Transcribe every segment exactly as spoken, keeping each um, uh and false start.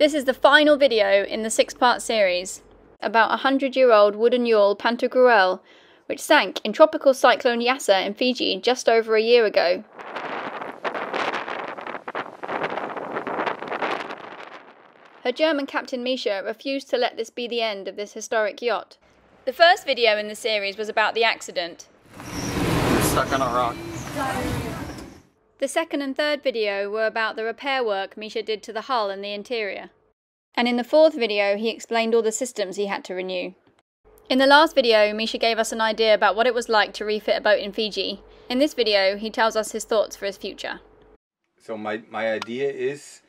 This is the final video in the six-part series about a hundred-year-old wooden yawl Pantagruel, which sank in tropical cyclone Yasa in Fiji just over a year ago. Her German captain Mischa refused to let this be the end of this historic yacht. The first video in the series was about the accident. We're stuck on a rock. The second and third video were about the repair work Mischa did to the hull and the interior. And in the fourth video he explained all the systems he had to renew. In the last video Mischa gave us an idea about what it was like to refit a boat in Fiji. In this video he tells us his thoughts for his future. So my, my idea is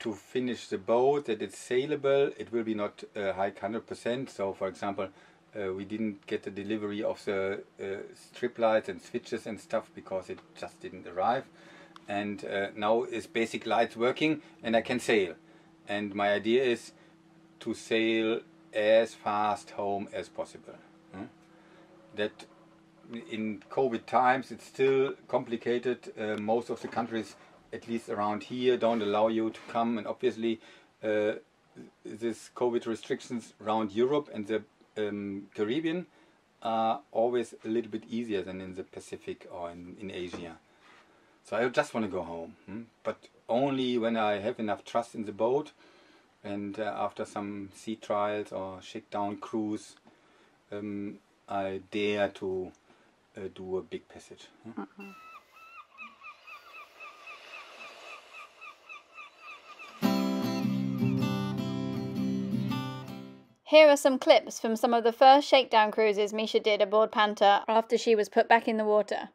to finish the boat, that it's saleable. It will be not uh, hike one hundred percent, so for example uh, we didn't get the delivery of the uh, strip lights and switches and stuff because it just didn't arrive, and uh, now is basic lights working and I can sail, and my idea is to sail as fast home as possible. Mm? That in COVID times it's still complicated. Uh, most of the countries, at least around here, don't allow you to come, and obviously uh, this COVID restrictions around Europe and the um, Caribbean are always a little bit easier than in the Pacific or in, in Asia. So I just want to go home, hmm? but only when I have enough trust in the boat, and uh, after some sea trials or shakedown cruise um, I dare to uh, do a big passage. Hmm? Uh-huh. Here are some clips from some of the first shakedown cruises Mischa did aboard Panta after she was put back in the water.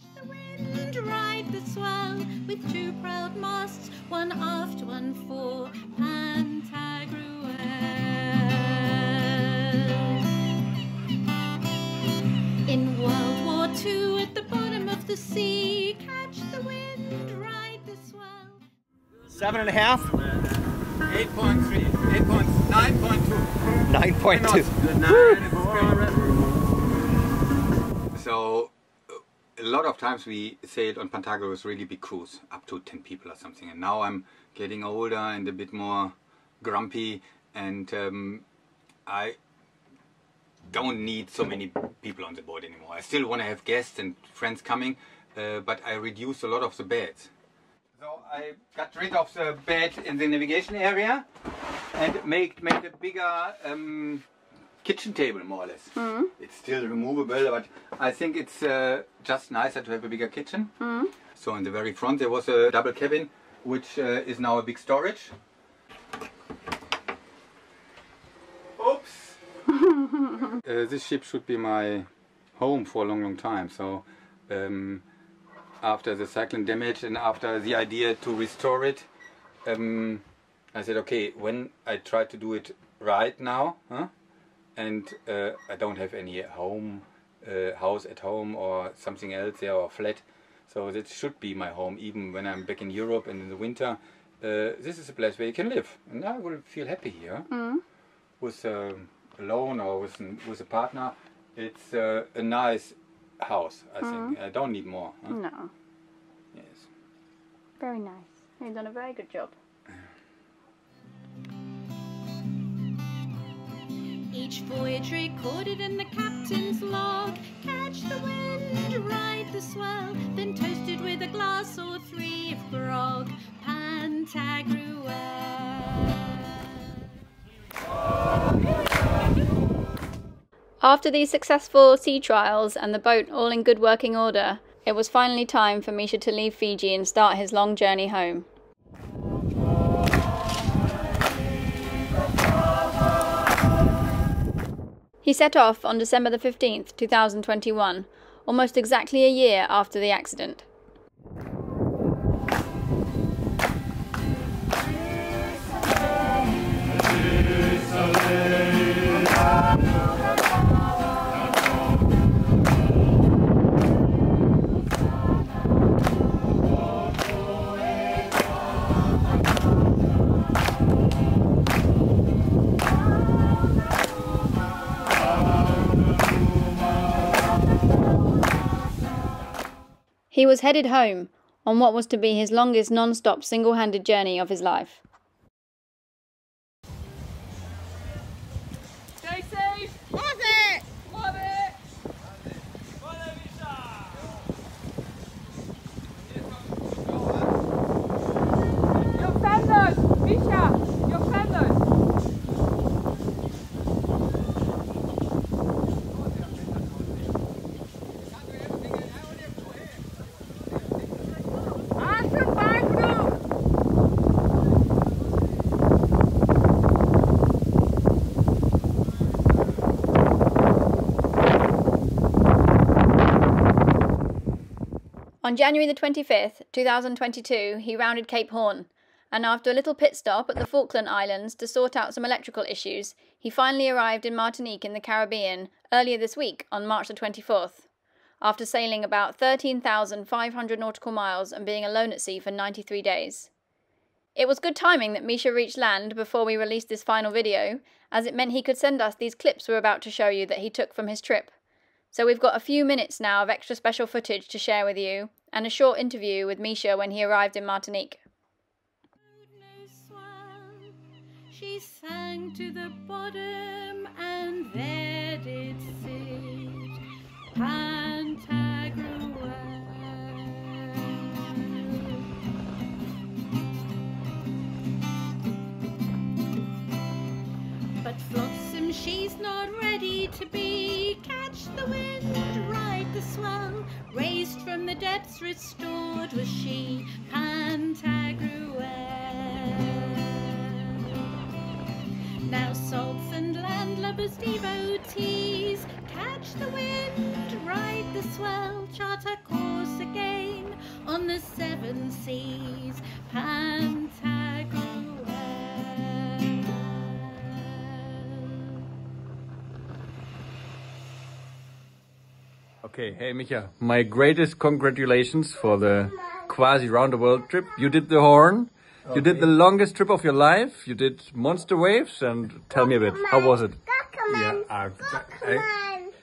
Catch the wind, ride the swell, with two proud masts, one aft, one fore, Pantagruel. In World War Two, at the bottom of the sea, catch the wind, ride the swell. Seven and a half? eight point three. nine point two. So a lot of times we sailed on Pantagruel with really big crews, up to ten people or something, and now I'm getting older and a bit more grumpy, and um, I don't need so many people on the board anymore. I still want to have guests and friends coming, uh, but I reduced a lot of the beds. So I got rid of the bed in the navigation area and made, made a bigger um, kitchen table, more or less. Mm. It's still removable, but I think it's uh, just nicer to have a bigger kitchen. Mm. So in the very front there was a double cabin, which uh, is now a big storage. Oops! uh, this ship should be my home for a long, long time. So. Um, After the cyclone damage and after the idea to restore it, um, I said, okay, when I try to do it right now, huh? and uh, I don't have any home, uh, house at home or something else there, or flat, so that should be my home, even when I'm back in Europe and in the winter. Uh, this is a place where you can live, and I will feel happy here, mm. with uh, alone or with an, with a partner. It's uh, a nice house, I think. Mm. I don't need more. Huh? No. Yes. Very nice. You've done a very good job. Each voyage recorded in the captain's log. Catch the wind, ride the swell, then toasted with a glass or three of grog. Pantagruel. After these successful sea trials and the boat all in good working order, it was finally time for Mischa to leave Fiji and start his long journey home. He set off on December the fifteenth, two thousand twenty-one, almost exactly a year after the accident. He was headed home on what was to be his longest non-stop single-handed journey of his life. On January the twenty-fifth, two thousand twenty-two, he rounded Cape Horn, and after a little pit stop at the Falkland Islands to sort out some electrical issues, he finally arrived in Martinique in the Caribbean earlier this week on March the twenty-fourth, after sailing about thirteen thousand five hundred nautical miles and being alone at sea for ninety-three days. It was good timing that Mischa reached land before we released this final video, as it meant he could send us these clips we're about to show you that he took from his trip. So we've got a few minutes now of extra special footage to share with you, and a short interview with Mischa when he arrived in Martinique. She sang to the bottom, and there did sit Pantagruel. But Flotsam, she's not ready to be. Catch the wind, ride the swell. Raised from the depths, restored was she, Pantagruel. Now salts and landlubbers, devotees, catch the wind, ride the swell, chart a course again on the seven seas, Pantagruel. Okay, hey Mischa, my greatest congratulations for the quasi round the world trip. You did the Horn. You okay. did the longest trip of your life. You did monster waves, and tell Cook me a bit, how was it? Cook yeah,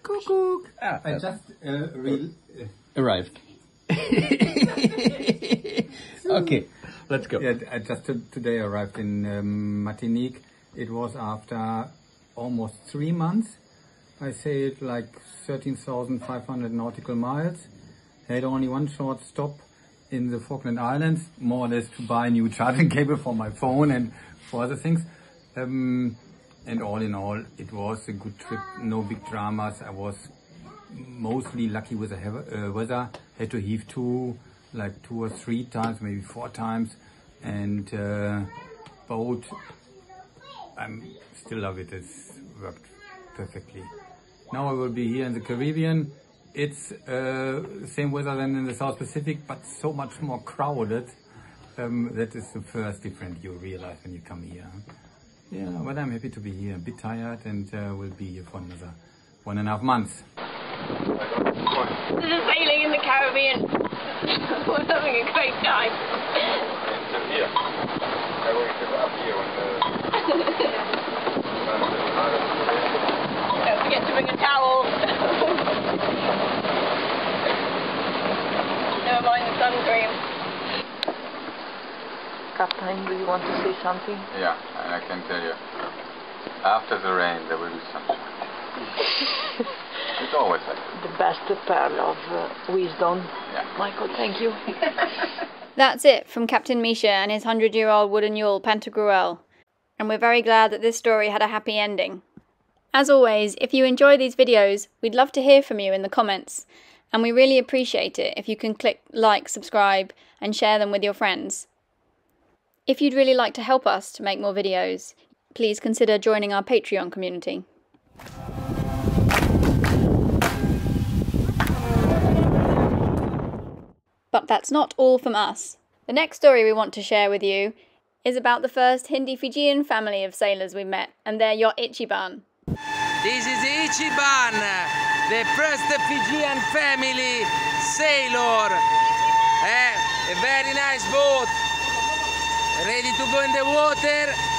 Cook ah, I just uh, re arrived. Okay, let's go. Yeah, I just today arrived in um, Martinique. It was after almost three months. I sailed like thirteen thousand five hundred nautical miles. I had only one short stop in the Falkland Islands, more or less to buy a new charging cable for my phone and for other things. Um, and all in all, it was a good trip, no big dramas. I was mostly lucky with the he uh, weather. Had to heave two, like two or three times, maybe four times. And uh, boat, I'm still love it, it's worked perfectly. Now I will be here in the Caribbean. It's uh, same weather than in the South Pacific, but so much more crowded. Um, that is the first difference you realize when you come here. Yeah, but I'm happy to be here. A bit tired, and uh, we'll be here for another one and a half months. This is sailing in the Caribbean. We're having a great time. Still here. I will give up here on the. Don't forget to bring a towel. Never mind the sun cream. Captain, do you want to say something? Yeah, and I can tell you. After the rain, there will be sunshine. It's always like that. The best pearl of uh, wisdom. Yeah. Michael, thank you. That's it from Captain Mischa and his hundred-year-old wooden yule, Pantagruel. And we're very glad that this story had a happy ending. As always, if you enjoy these videos, we'd love to hear from you in the comments, and we really appreciate it if you can click like, subscribe, and share them with your friends. If you'd really like to help us to make more videos, please consider joining our Patreon community. But that's not all from us. The next story we want to share with you is about the first Hindi-Fijian family of sailors we met, and they're your Ichiban. This is Ichiban, the first Fijian family sailor. Eh, a very nice boat, ready to go in the water.